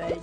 bed.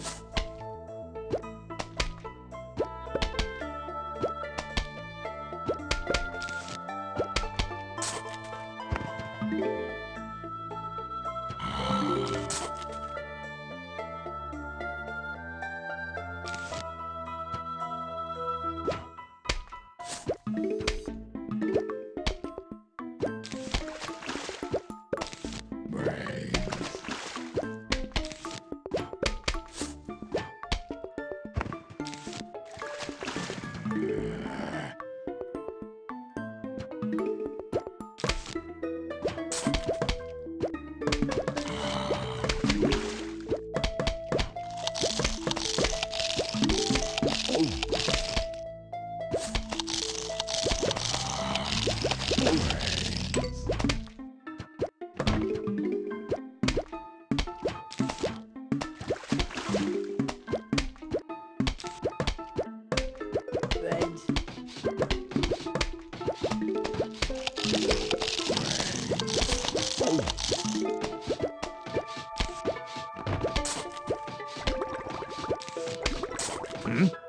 Hmm?